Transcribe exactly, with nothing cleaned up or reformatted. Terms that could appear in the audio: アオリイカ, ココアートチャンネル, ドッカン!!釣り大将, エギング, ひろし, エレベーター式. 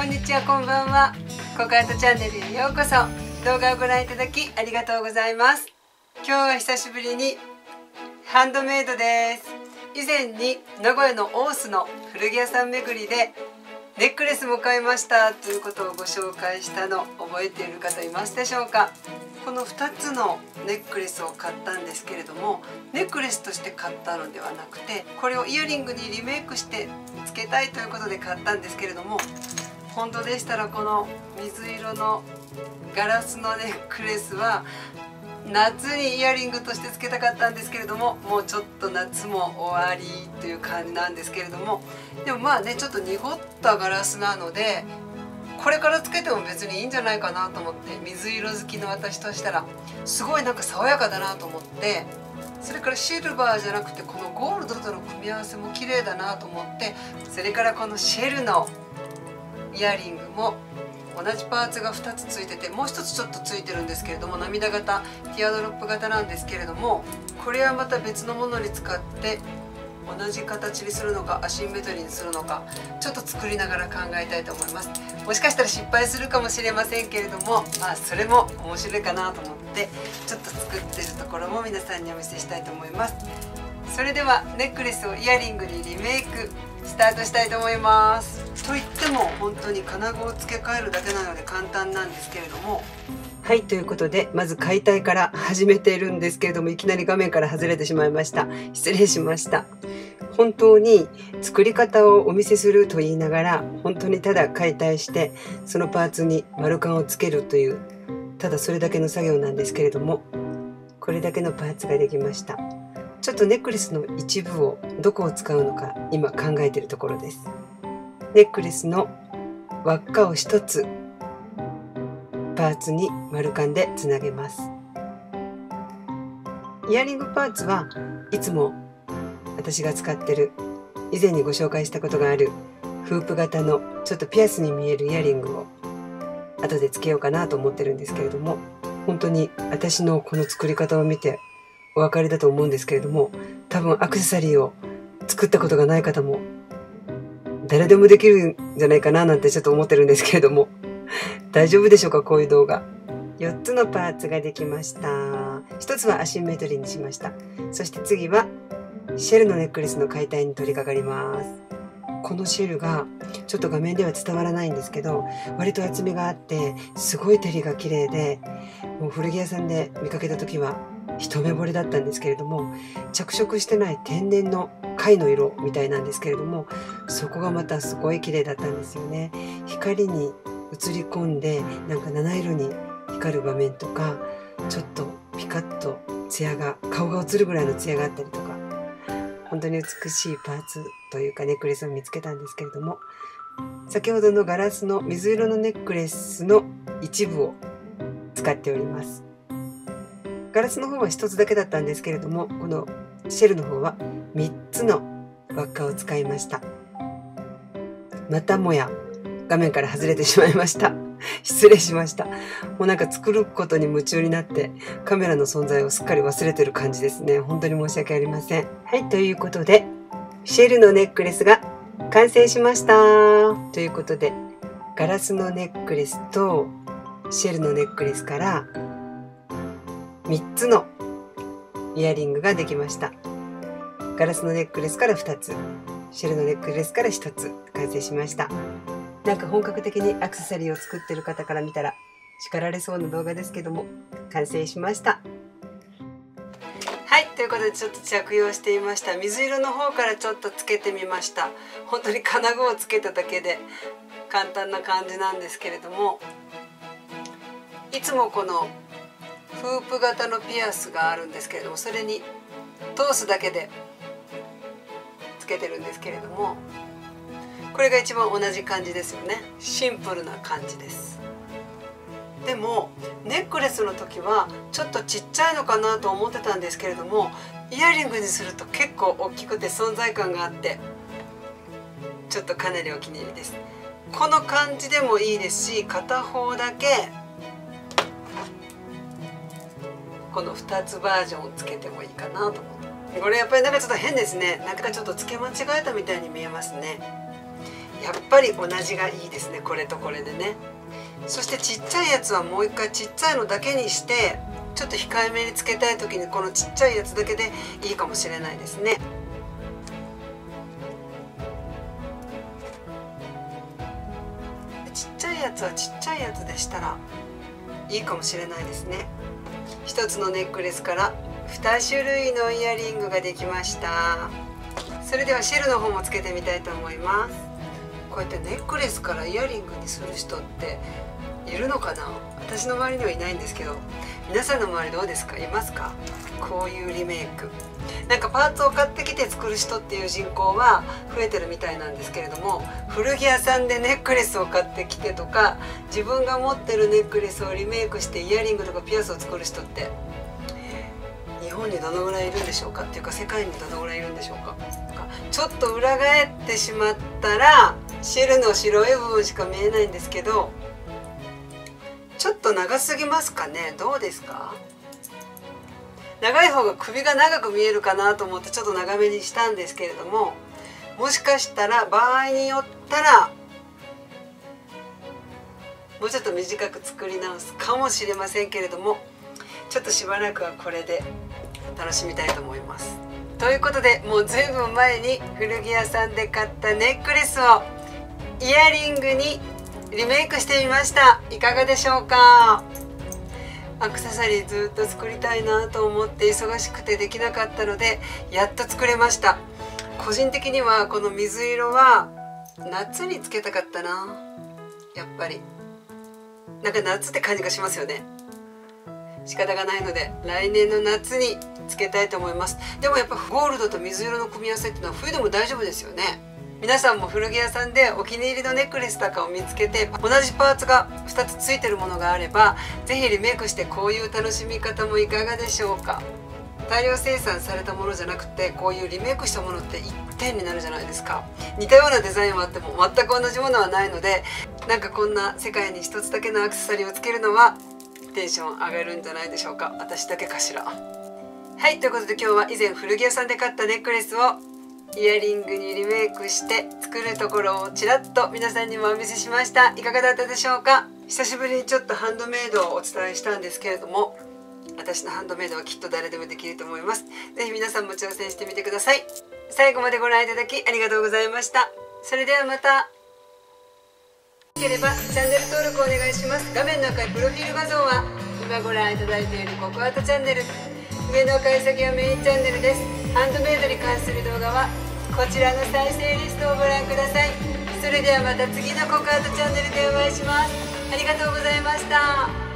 こんにちは、こんばんは。ココアートチャンネルへようこそ。動画をご覧いただきありがとうございます。今日は久しぶりにハンドメイドです。以前に名古屋のオースの古着屋さん巡りでネックレスも買いましたということをご紹介したの覚えている方いますでしょうか。このふたつのネックレスを買ったんですけれども、ネックレスとして買ったのではなくて、これをイヤリングにリメイクしてつけたいということで買ったんですけれども、本当でしたらこの水色のガラスのネックレスは夏にイヤリングとしてつけたかったんですけれども、もうちょっと夏も終わりという感じなんですけれども、でもまあね、ちょっと濁ったガラスなのでこれからつけても別にいいんじゃないかなと思って、水色好きの私としたらすごいなんか爽やかだなと思って、それからシルバーじゃなくてこのゴールドとの組み合わせも綺麗だなと思って、それからこのシェルのイヤリングも同じパーツがふたつついてて、もうひとつちょっとついてるんですけれども、涙型ティアドロップ型なんですけれども、これはまた別のものに使って同じ形にするのかアシンメトリーにするのか、ちょっと作りながら考えたいと思います。もしかしたら失敗するかもしれませんけれども、まあそれも面白いかなと思ってちょっと作ってるところも皆さんにお見せしたいと思います。それではネックレスをイヤリングにリメイクスタートしたいと思います。といっても本当に金具を付け替えるだけなので簡単なんですけれども、はい、ということでまず解体から始めているんですけれども、いきなり画面から外れてしまいました。失礼しました。本当に作り方をお見せすると言いながら、本当にただ解体してそのパーツに丸カンをつけるという、ただそれだけの作業なんですけれども、これだけのパーツができました。ちょっとネックレスの一部をどこを使うのか今考えているところです。ネックレスの輪っかをひとつパーツに丸カンでつなげます。イヤリングパーツはいつも私が使ってる、以前にご紹介したことがあるフープ型のちょっとピアスに見えるイヤリングを後でつけようかなと思ってるんですけれども、本当に私のこの作り方を見てお分かりだと思うんですけれども、多分アクセサリーを作ったことがない方も誰でもできるんじゃないかななんてちょっと思ってるんですけれども、大丈夫でしょうかこういう動画。よっつのパーツができました。ひとつはアシンメトリーにしました。そして次はシェルのネックレスの解体に取り掛かります。このシェルがちょっと画面では伝わらないんですけど、割と厚みがあってすごい照りが綺麗で、もう古着屋さんで見かけた時は一目惚れだったんですけれども、着色してない天然の貝の色みたいなんですけれども、そこがまたすごい綺麗だったんですよね。光に映り込んでなんか七色に光る場面とか、ちょっとピカッと艶が顔が映るぐらいの艶があったりとか、本当に美しいパーツというかネックレスを見つけたんですけれども、先ほどのガラスの水色のネックレスの一部を使っております。ガラスの方はひとつだけだったんですけれども、このシェルの方はみっつの輪っかを使いました。またもや画面から外れてしまいました。失礼しました。もうなんか作ることに夢中になってカメラの存在をすっかり忘れてる感じですね。本当に申し訳ありません。はい、ということでシェルのネックレスが完成しました。ということでガラスのネックレスとシェルのネックレスからみっつのイヤリングができました。ガラスのネックレスからふたつ、シェルのネックレスからひとつ完成しました。なんか本格的にアクセサリーを作ってる方から見たら叱られそうな動画ですけども、完成しました。はい、ということでちょっと着用してみました。水色の方からちょっとつけてみました。本当に金具をつけただけで簡単な感じなんですけれども、いつもこのフープ型のピアスがあるんですけれども、それに通すだけでつけてるんですけれども、これが一番同じ感じですよね。シンプルな感じです。でもネックレスの時はちょっとちっちゃいのかなと思ってたんですけれども、イヤリングにすると結構大きくて存在感があって、ちょっとかなりお気に入りです。この感じでもいいですし、片方だけこのふたつバージョンをつけてもいいかなと思って、これやっぱりなんかちょっと変ですね。なんかちょっとつけ間違えたみたいに見えますね。やっぱり同じがいいですね、これとこれでね。そしてちっちゃいやつはもう一回ちっちゃいのだけにして、ちょっと控えめにつけたい時にこのちっちゃいやつだけでいいかもしれないですね。ちっちゃいやつはちっちゃいやつでしたらいいかもしれないですね。一つのネックレスからに種類のイヤリングができました。それではシェルの方もつけてみたいと思います。こうやってネックレスからイヤリングにする人っているのかな。私の周りにはいないんですけど、皆さんの周りどうですか、いますか。こういうリメイク、なんかパーツを買ってきて作る人っていう人口は増えてるみたいなんですけれども、古着屋さんでネックレスを買ってきてとか、自分が持ってるネックレスをリメイクしてイヤリングとかピアスを作る人って日本にどのぐらいいるんでしょうかっていうか、世界にどのぐらいいるんでしょうか。ちょっと裏返ってしまったらシェルの白い部分しか見えないんですけど、ちょっと長すぎますかね、どうですか。長い方が首が長く見えるかなと思ってちょっと長めにしたんですけれども、もしかしたら場合によったらもうちょっと短く作り直すかもしれませんけれども、ちょっとしばらくはこれで楽しみたいと思います。ということで、もうずいぶん前に古着屋さんで買ったネックレスをイヤリングにリメイクしてみました。いかがでしょうか。アクセサリーずっと作りたいなと思って忙しくてできなかったので、やっと作れました。個人的にはこの水色は夏につけたかったな。やっぱりなんか夏って感じがしますよね。仕方がないので来年の夏につけたいと思います。でもやっぱゴールドと水色の組み合わせっていうのは冬でも大丈夫ですよね。皆さんも古着屋さんでお気に入りのネックレスとかを見つけて、同じパーツがふたつついてるものがあれば是非リメイクして、こういう楽しみ方もいかがでしょうか。大量生産されたものじゃなくて、こういうリメイクしたものっていってんになるじゃないですか。似たようなデザインはあっても全く同じものはないので、なんかこんな世界に一つだけのアクセサリーをつけるのはテンション上がるんじゃないでしょうか。私だけかしら。はい、ということで今日は以前古着屋さんで買ったネックレスをイヤリングにリメイクして作るところをちらっと皆さんにもお見せしました。いかがだったでしょうか。久しぶりにちょっとハンドメイドをお伝えしたんですけれども、私のハンドメイドはきっと誰でもできると思います。是非皆さんも挑戦してみてください。最後までご覧いただきありがとうございました。それではまた。よければチャンネル登録お願いします。画面の赤いプロフィール画像は今ご覧いただいているココアートチャンネル、上の赤い先はメインチャンネルです。ハンドメイドに関する動画はこちらの再生リストをご覧ください。それではまた次のココアートチャンネルでお会いします。ありがとうございました。